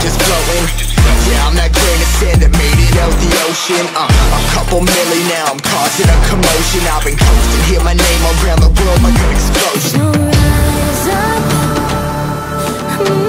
just floating. Yeah, I'm that greatest animated out the ocean. A couple million now, I'm causing a commotion. I've been coasting, hear my name around the world like an explosion. So rise up.